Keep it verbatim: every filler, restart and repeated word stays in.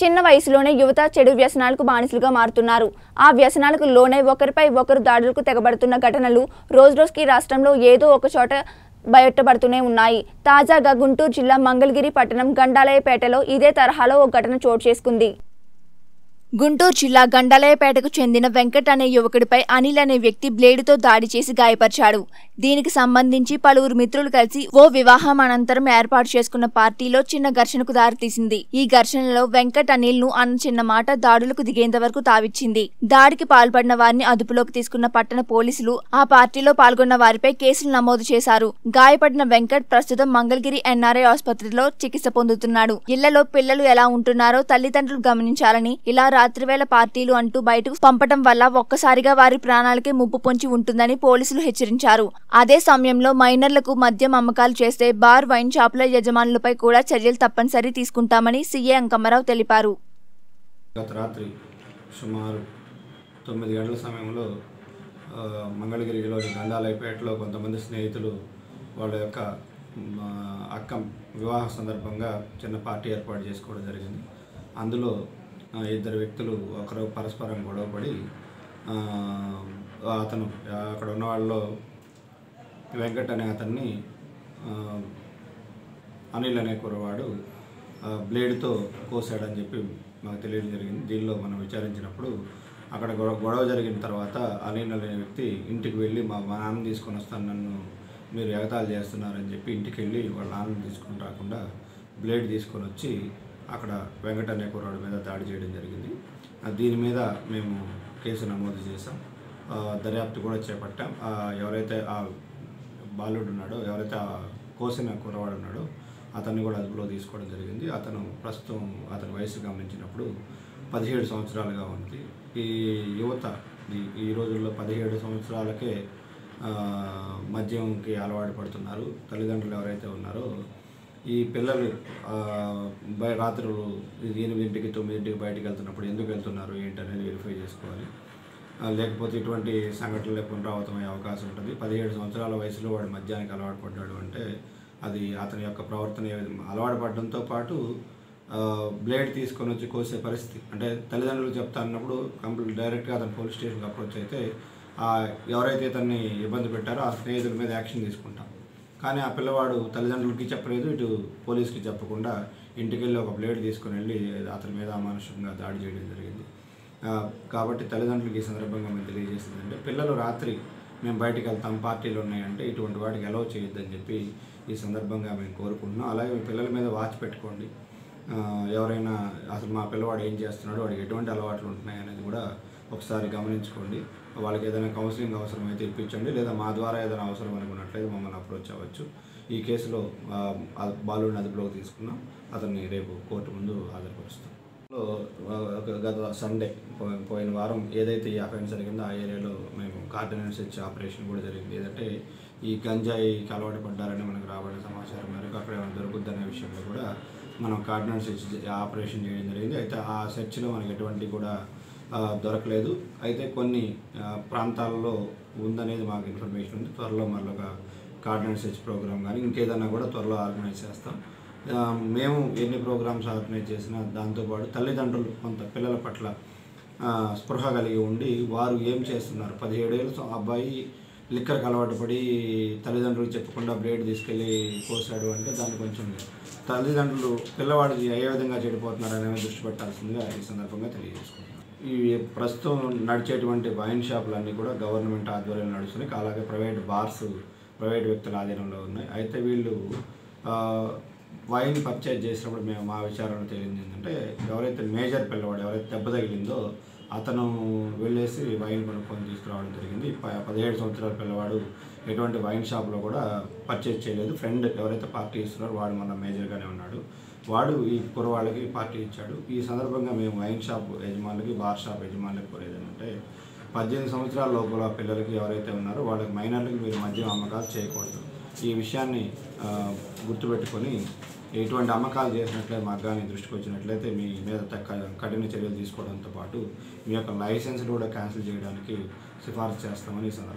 చిన్న వయసులోనే యువత చెడు వ్యసనాలకు బానిసలుగా మారుతున్నారు। ఆ వ్యసనాలకు లోనే ఒకరిపై ఒకరు దాడులకు తెగబడుతున్న ఘటనలు రోజురోజుకి రాష్ట్రంలో ఏదో ఒక చోట బయటపడుతూనే ఉన్నాయి। తాజాగా గుంటూరు జిల్లా మంగళగిరి పట్టణం గండాలయపేటలో ఇదే తరహాలో ఒక ఘటన చోటు చేసుకుంది। గుంటూరు జిల్లా గండాలయపేటకు చెందిన వెంకట్ అనే యువకుడిపై అనిల్ అనే వ్యక్తి బ్లేడుతో దాడి చేసి గాయపరిచాడు। దీనికి సంబంధించి పలువురు మిత్రులు కలిసి ఓ వివాహం అనంతరం ఏర్పాటు చేసుకున్న పార్టీలో చిన్న ఘర్షణకు దారితీసింది। ఈ ఘర్షణలో వెంకట్ అనిల్ ను అన్న చిన్న మాట దాడులకు దిగేంత వరకు తావిచ్చింది। దాడికి పాల్పడిన వారిని అదుపులోకి తీసుకున్న పట్టణ పోలీసులు ఆ పార్టీలో పాల్గొన్న వారిపై కేసులు నమోదు చేశారు। గాయపడిన వెంకట్ ప్రస్తుతం మంగళగిరి ఎన్ఆర్ఐ ఆసుపత్రిలో చికిత్స పొందుతున్నాడు। ఇళ్లలో పిల్లలు ఎలా ఉంటున్నారో తల్లిదండ్రులు గమనించాలని ఇలా రాత్రివేళ పార్టీలు అంటూ బయటకు పంపటం వల్ల ఒక్కసారిగా వారి ప్రాణాలకే ముప్పు పొంచి ఉంటుందని పోలీసులు హెచ్చరించారు। అదే సమయంలో మైనర్లకు మద్యం అమ్మకాలు చేస్తే బార్ వైన్ షాపుల యజమానులపై కూడా చర్యలు తప్పనిసరి తీసుకుంటామని సీఏ అంకమ్మరావు తెలిపారు। గత రాత్రి సుమారు తొమ్మిది గంటల సమయంలో మంగళగిరిలోని గండాలయపేటలో కొంతమంది స్నేహితులు వాళ్ళ యొక్క అక్క వివాహ సందర్భంగా చిన్న పార్టీ ఏర్పాటు చేసుకోవడం జరిగింది। అందులో ఇద్దరు వ్యక్తులు ఒకరు పరస్పరం గొడవపడి అతను అక్కడ ఉన్న వాళ్ళలో వెంకట్ అనే అతన్ని అనిల్ అనే కుర్రవాడు బ్లేడ్తో కోసాడని చెప్పి మాకు తెలియడం జరిగింది। దీనిలో మనం విచారించినప్పుడు అక్కడ గొడవ గొడవ జరిగిన తర్వాత అనిల్ అనే వ్యక్తి ఇంటికి వెళ్ళి మా నాన్న తీసుకొని వస్తాను, నన్ను మీరు ఎగతాళి చేస్తున్నారని చెప్పి ఇంటికి వెళ్ళి వాళ్ళ నాన్న తీసుకొని రాకుండా బ్లేడ్ తీసుకొని వచ్చి అక్కడ వెంకట అనే కుర్రాడి మీద దాడి చేయడం జరిగింది। దీని మీద మేము కేసు నమోదు చేసాం, దర్యాప్తు కూడా చేపట్టాం। ఎవరైతే ఆ బాలుడు ఉన్నాడో, ఎవరైతే ఆ కోసిన కుర్రవాడు ఉన్నాడో అతన్ని కూడా అదుపులో తీసుకోవడం జరిగింది। అతను ప్రస్తుతం అతని వయసు గమనించినప్పుడు పదిహేడు సంవత్సరాలుగా ఉంది। ఈ యువత ఈ రోజుల్లో పదిహేడు సంవత్సరాలకే మద్యంకి అలవాటు పడుతున్నారు। తల్లిదండ్రులు ఎవరైతే ఉన్నారో ఈ పిల్లలు రాత్రులు ఎనిమిదింటికి తొమ్మిదింటికి బయటకు వెళ్తున్నప్పుడు ఎందుకు వెళ్తున్నారు ఏంటనేది వెరిఫై చేసుకోవాలి, లేకపోతే ఇటువంటి సంఘటనలు పునరావృతం అయ్యే అవకాశం ఉంటుంది। పదిహేడు సంవత్సరాల వయసులో వాడు మద్యానికి అలవాటు పడ్డాడు అంటే అది అతని యొక్క ప్రవర్తన అలవాటు పడడంతో పాటు బ్లేడ్ తీసుకొని వచ్చి కోసే పరిస్థితి, అంటే తల్లిదండ్రులు చెప్తా అన్నప్పుడు కంప్లీట్ డైరెక్ట్గా అతను పోలీస్ స్టేషన్కి అప్రోచ్ అయితే ఎవరైతే అతన్ని ఇబ్బంది పెట్టారో ఆ స్నేహితుల మీద యాక్షన్ తీసుకుంటాం। కానీ ఆ పిల్లవాడు తల్లిదండ్రులకి చెప్పలేదు, ఇటు పోలీసుకి చెప్పకుండా ఇంటికి వెళ్ళి ఒక బ్లేడ్ తీసుకుని వెళ్ళి అతని మీద అమానుషంగా దాడి చేయడం జరిగింది। కాబట్టి తల్లిదండ్రులకి ఈ సందర్భంగా మేము తెలియజేసింది అంటే పిల్లలు రాత్రి మేము బయటకు వెళ్తాం, పార్టీలు ఉన్నాయంటే ఇటువంటి వాటికి అలౌ చేయొద్దని చెప్పి ఈ సందర్భంగా మేము కోరుకుంటున్నాం। అలాగే మీ పిల్లల మీద వాచ్ పెట్టుకోండి, ఎవరైనా అసలు మా పిల్లవాడు ఏం చేస్తున్నాడు, వాడికి ఎటువంటి అలవాట్లు ఉంటున్నాయి అనేది కూడా ఒకసారి గమనించుకోండి। వాళ్ళకి ఏదైనా కౌన్సిలింగ్ అవసరమైతే ఇప్పించండి, లేదా మా ద్వారా ఏదైనా అవసరం అనుకున్నట్లయితే మమ్మల్ని అప్రోచ్ అవ్వచ్చు। ఈ కేసులో బాలుడిని అదుపులోకి తీసుకున్నాం, అతన్ని రేపు కోర్టు ముందు హాజరుపరుస్తాం। గత సండే పోయిన వారం ఏదైతే ఈ అఫెన్స్ జరిగిందో ఆ ఏరియాలో మేము కార్డినెన్స్ ఇచ్చే ఆపరేషన్ కూడా జరిగింది। ఏదంటే ఈ గంజాయికి అలవాటు పడ్డారని మనకు రాబడిన సమాచారం మేరకు అక్కడ ఏమైనా దొరుకుద్దనే విషయంలో కూడా మనం కార్డినెన్స్ ఇచ్చి ఆపరేషన్ చేయడం జరిగింది। అయితే ఆ సెర్చ్లో మనకి ఎటువంటి కూడా దొరకలేదు, అయితే కొన్ని ప్రాంతాల్లో ఉందనేది మాకు ఇన్ఫర్మేషన్ ఉంది। త్వరలో మళ్ళొక కార్డినెన్స్ హెచ్ ప్రోగ్రామ్ కానీ ఇంకేదన్నా కూడా త్వరలో ఆర్గనైజ్ చేస్తాం। మేము ఎన్ని ప్రోగ్రామ్స్ ఆర్గనైజ్ చేసినా దాంతోపాటు తల్లిదండ్రులు కొంత పిల్లల పట్ల స్పృహ కలిగి ఉండి వారు ఏం చేస్తున్నారు, పదిహేడేళ్ళ అబ్బాయి లిక్కర్కి అలవాటు పడి తల్లిదండ్రులు చెప్పకుండా బ్లేడ్ తీసుకెళ్ళి కోసాడు అంటే దాన్ని కొంచెం తల్లిదండ్రులు పిల్లవాడు ఏ విధంగా చెడిపోతున్నారు అనేది దృష్టి పెట్టాల్సిందిగా ఈ సందర్భంగా తెలియజేసుకుంటున్నాం। ఈ ప్రస్తుతం నడిచేటువంటి వైన్ షాపులన్నీ కూడా గవర్నమెంట్ ఆధ్వర్యంలో నడుస్తున్నాయి, అలాగే ప్రైవేట్ బార్స్ ప్రైవేట్ వ్యక్తుల ఆధీనంలో ఉన్నాయి। అయితే వీళ్ళు వైన్ పర్చేజ్ చేసినప్పుడు మేము మా విచారణ తేలింది ఏంటంటే ఎవరైతే మేజర్ పిల్లవాడు ఎవరైతే దెబ్బ తగిలిందో అతను వెళ్ళేసి వైన్ కొనుక్కొని తీసుకురావడం జరిగింది। పదిహేడు సంవత్సరాల పిల్లవాడు ఎటువంటి వైన్ షాప్లో కూడా పర్చేజ్ చేయలేదు। ఫ్రెండ్ ఎవరైతే పార్టీ ఇస్తున్నారో వాడు మన మేజర్గానే ఉన్నాడు, వాడు ఈ కుర్రవాళ్ళకి పార్టీ ఇచ్చాడు। ఈ సందర్భంగా మేము వైన్ షాప్ యజమానులకి బార్ షాప్ యజమానులకి కోరేది ఏంటంటే పద్దెనిమిది సంవత్సరాల లోపల పిల్లలకి ఎవరైతే ఉన్నారో వాళ్ళకి మైనర్లకి మీరు మద్యం అమ్మకాలు చేయకూడదు, ఈ విషయాన్ని గుర్తుపెట్టుకొని ఎటువంటి అమ్మకాలు చేసినట్లయితే మాకు కానీ దృష్టికి వచ్చినట్లయితే మీ మీద కఠిన చర్యలు తీసుకోవడంతో పాటు మీ యొక్క లైసెన్స్ కూడా క్యాన్సిల్ చేయడానికి సిఫార్సు చేస్తామని ఈ సందర్భంగా